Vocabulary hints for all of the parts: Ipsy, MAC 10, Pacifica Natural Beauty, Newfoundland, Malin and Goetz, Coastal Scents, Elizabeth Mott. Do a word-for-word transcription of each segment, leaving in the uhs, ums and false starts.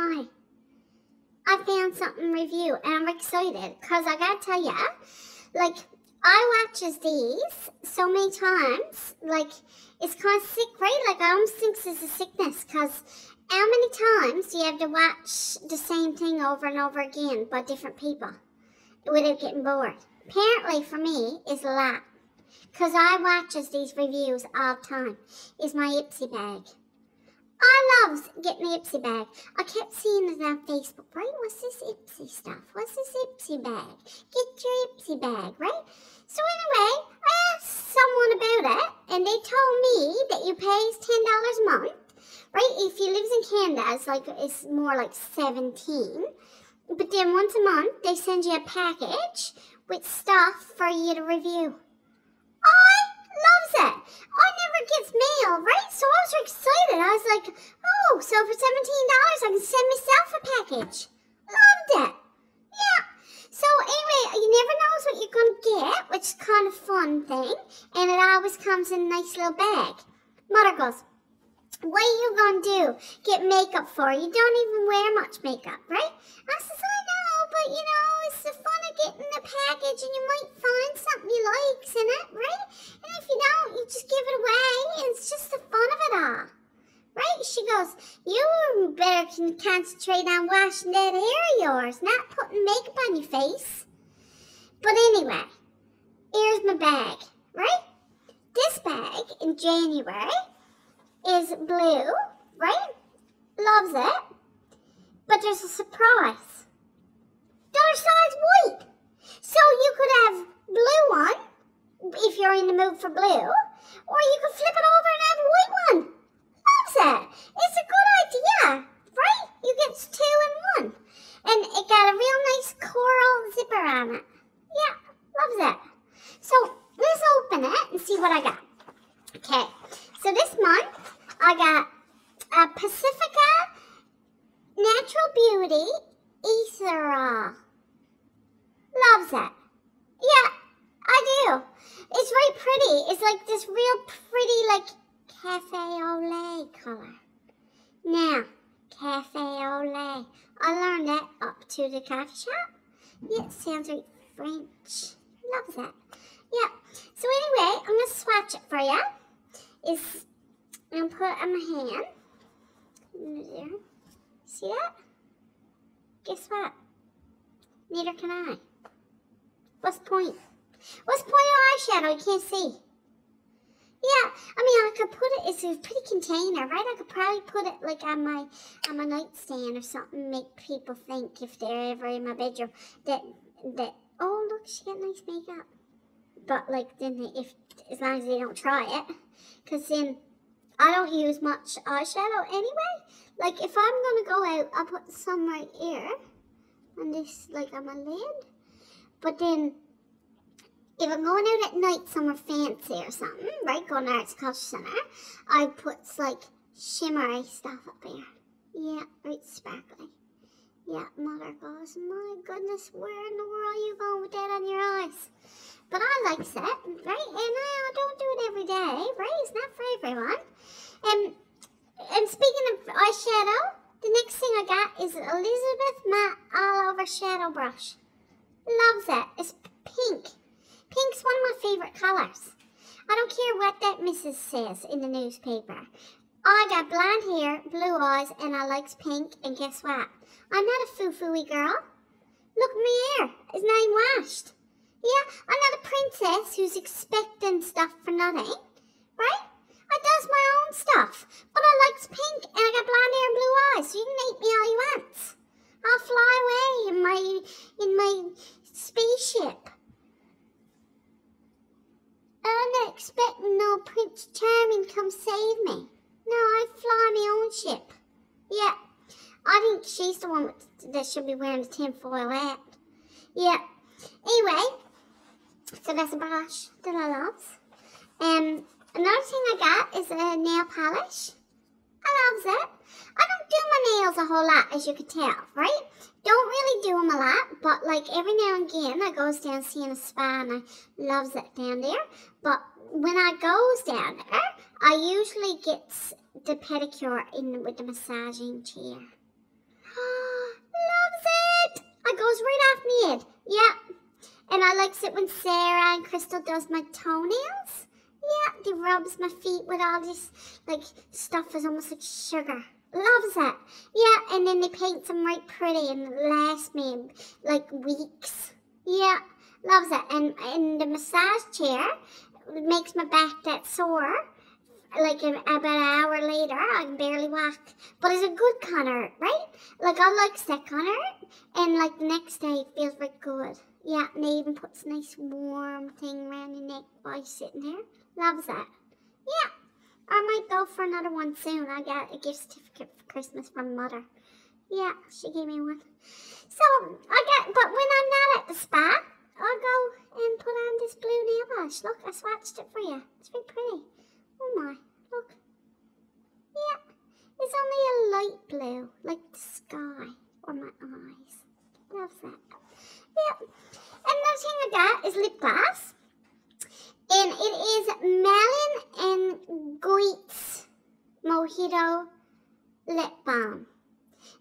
I I found something review, and I'm excited because I gotta tell ya, like, I watches these so many times, like, it's kind of sick, right? Like, I almost think it's a sickness, because how many times do you have to watch the same thing over and over again by different people without getting bored? Apparently, for me, is a lot, because I watches these reviews all the time. Is my Ipsy bag. I loves getting the Ipsy bag. I kept seeing it on Facebook, right? What's this Ipsy stuff? What's this Ipsy bag? Get your Ipsy bag, right? So anyway, I asked someone about it, and they told me that you pay ten dollars a month, right? If you live in Canada, it's, like, it's more like seventeen dollars. But then once a month, they send you a package with stuff for you to review. I loves it. I never gets mail, right? So I was excited. I was like, oh, so for seventeen dollars I can send myself a package. Loved it. Yeah. So anyway, you never know what you're going to get, which is kind of fun thing. And it always comes in a nice little bag. Mother goes, what are you going to do? Get makeup for? You don't even wear much makeup, right? I says, I know, but you know, it's the fun of getting a package and you might find something you likes in it, right? And if you don't, you just give it away, and it's just the fun of it all, right? She goes, you better concentrate on washing that hair of yours, not putting makeup on your face. But anyway, here's my bag, right? This bag in January is blue, right? Loves it. But there's a surprise. The other side's white. So you could have blue one, if you're in the mood for blue, or you could flip it over and have a white one. Loves it. It's a good idea, right? You get two in one. And it got a real nice coral zipper on it. Yeah, loves it. So let's open it and see what I got. Okay, so this month I got a Pacifica Natural Beauty Ethereal. Loves it. Yeah, I do. It's very pretty. It's like this real pretty, like, cafe au lait color. Now, cafe au lait. I learned that up to the coffee shop. Yeah, it sounds like French. Loves it. Yeah. So anyway, I'm going to swatch it for you. Is I'm gonna put it on my hand. There. See that? Guess what? Neither can I. What's the point? What's the point of eyeshadow? You can't see. Yeah, I mean, I could put it. It's a pretty container, right? I could probably put it like on my on my nightstand or something. Make people think if they're ever in my bedroom that that oh look, she got nice makeup. But like then they, if as long as they don't try it. Because then I don't use much eyeshadow anyway. Like, if I'm going to go out, I'll put some right here. On this, like, on my lid. But then, if I'm going out at night somewhere fancy or something, right, going to Arts Culture Center, I put, like, shimmery stuff up here. Yeah, right, sparkly. Yeah, Mother goes, my goodness, where in the world are you going with that on your eyes? But I likes it, right? And I don't do it every day, right? It's not for everyone. And, and speaking of eyeshadow, the next thing I got is an Elizabeth Mott All Over Shadow Brush. Loves it. It's pink. Pink's one of my favorite colors. I don't care what that missus says in the newspaper. I got blonde hair, blue eyes, and I likes pink, and guess what? I'm not a foo-foo-y girl. Look at my hair. It's not even washed. Yeah, I'm not a princess who's expecting stuff for nothing, right? I does my own stuff, but I likes pink and I got blonde hair and blue eyes, so you can hate me all you want. I'll fly away in my, in my spaceship. I'm not expecting no Prince Charming come save me. No, I fly my own ship. Yeah, I think she's the one that should be wearing the tinfoil hat. Yeah, anyway. So that's a brush that I love. Um, another thing I got is a nail polish. I loves it. I don't do my nails a whole lot, as you can tell, right? Don't really do them a lot, but like every now and again, I goes down seeing a spa and I loves it down there. But when I goes down there, I usually gets the pedicure in with the massaging chair. goes right off my head. Yep. And I likes it when Sarah and Crystal does my toenails. Yeah, they rubs my feet with all this, like, stuff is almost like sugar. Loves it. Yeah, and then they paint them right pretty and last me, like, weeks. Yeah, loves it. And, and the massage chair makes my back that sore. Like, about an hour later, I can barely walk. But it's a good kind of hurt, right? Like, I like that kind of hurt. And, like, the next day, it feels like good. Yeah, and they even puts a nice warm thing around your neck while you're sitting there. Loves that. Yeah. I might go for another one soon. I got a gift certificate for Christmas from Mother. Yeah, she gave me one. So, I got, but when I'm not at the spa, I'll go and put on this blue nail polish. Look, I swatched it for you. It's very pretty. Oh my, look. Yeah, it's only a light blue, like the sky or my eyes. Love that. Yeah, another thing I got is lip gloss. And it is Malin and Goetz Mojito Lip Balm.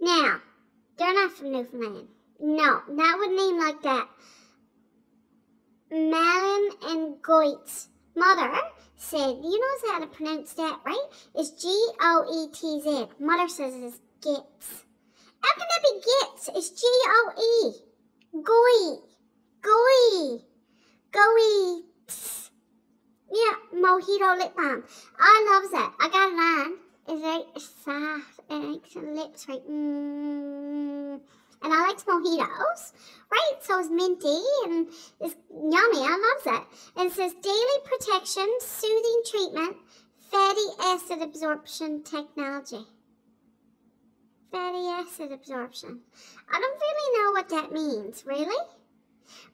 Now, they're not from Newfoundland. No, not with a name like that. Malin and Goetz. Mother said, you know how to pronounce that, right? It's G O E T Z. Mother says it's Gitz. How can that be Gitz? It's G O E. Goy. Goy. Goy. Yeah, Mojito Lip Balm. I love that. I got it on. It's very soft. It makes your lips right. Mmm. And I like mojitos, right? So it's minty and it's yummy. I love that. And it says daily protection, soothing treatment, fatty acid absorption technology. Fatty acid absorption. I don't really know what that means, really.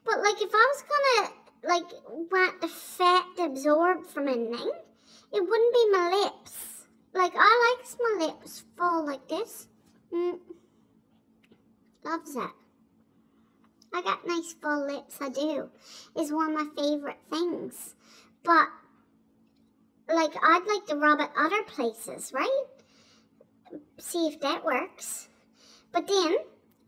But like if I was gonna like want the fat to absorb from anything, it wouldn't be my lips. Like I like my lips full like this. Mm. Loves that. I got nice full lips, I do. It's one of my favorite things. But, like, I'd like to rub at other places, right? See if that works. But then,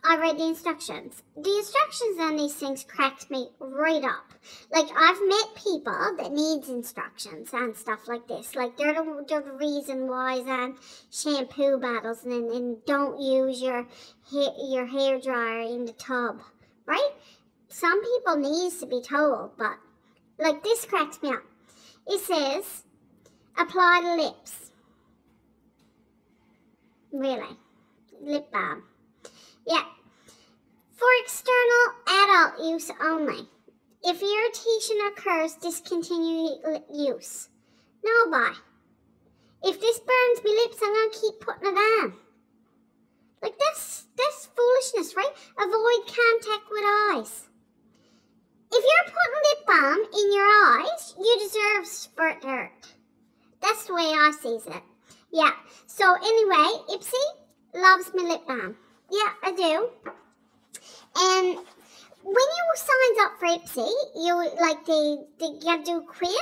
I read the instructions. The instructions on these things cracked me right up. Like, I've met people that needs instructions on stuff like this. Like, they're the, they're the reason why it's on shampoo bottles and, and don't use your, your hairdryer in the tub, right? Some people needs to be told, but, like, this cracks me up. It says, apply to lips. Really? Lip balm. Yeah, for external adult use only. If irritation occurs, discontinue use. No, bye. If this burns my lips, I'm going to keep putting it on. Like, that's, that's foolishness, right? Avoid contact with eyes. If you're putting lip balm in your eyes, you deserve spurt hurt. That's the way I sees it. Yeah, so anyway, Ipsy loves my lip balm. Yeah, I do. And when you sign up for Ipsy, you like they they you do a quiz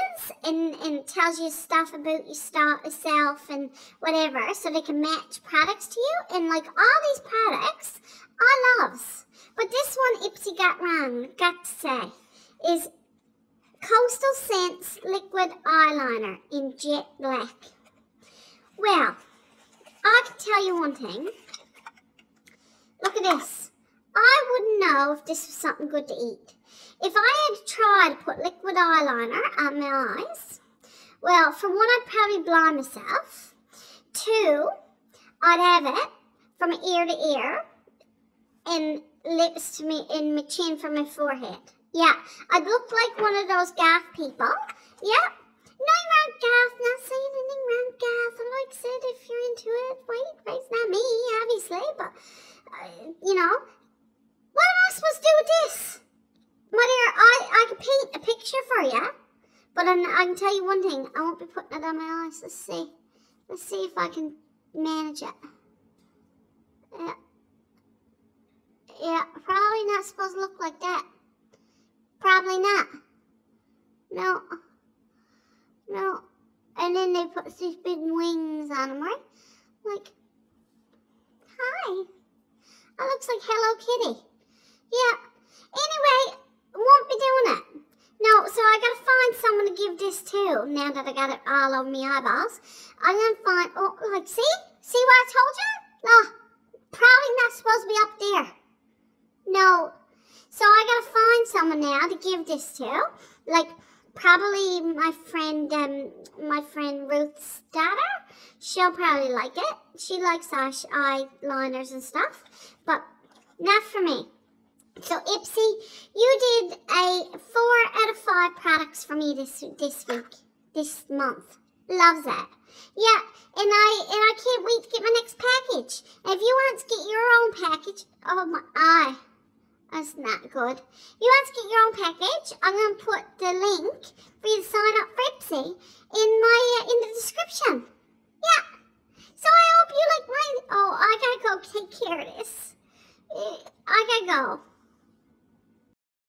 and and it tells you stuff about yourself and whatever, so they can match products to you. And like all these products, I loves. But this one Ipsy got wrong. Got to say is Coastal Scents Liquid Eyeliner in Jet Black. Well, I can tell you one thing. Look at this. I wouldn't know if this was something good to eat. If I had tried to put liquid eyeliner on my eyes, well, for one, I'd probably blind myself. Two, I'd have it from ear to ear and lips to me and my chin from my forehead. Yeah, I'd look like one of those goth people. Yeah. Nothing wrong, goth. Not saying anything wrong, goth. I like said, if you're into it, right? Right? It's not me, obviously, but, uh, you know. What am I supposed to do with this? Mother, I, I can paint a picture for you, but I'm, I can tell you one thing. I won't be putting it on my eyes. Let's see. Let's see if I can manage it. Yeah. Yeah, probably not supposed to look like that. Probably not. No. No, and then they put these big wings on them, right? Like, hi. That looks like Hello Kitty. Yeah. Anyway, won't be doing it. No, so I gotta find someone to give this to now that I got it all over my eyeballs. I'm gonna find, oh, like, see? See what I told you? Oh, probably not supposed to be up there. No. So I gotta find someone now to give this to. Like, probably my friend, um, my friend Ruth's daughter. She'll probably like it. She likes eyeliners and stuff, but not for me. So Ipsy, you did a four out of five products for me this this week, this month. Love that. Yeah, and I and I can't wait to get my next package. And if you want to get your own package, oh my eye. That's not good. You want to get your own package? I'm going to put the link for you to sign up for Ipsy in my uh, in the description. Yeah. So I hope you like my. Oh, I gotta go take care of this. I gotta go.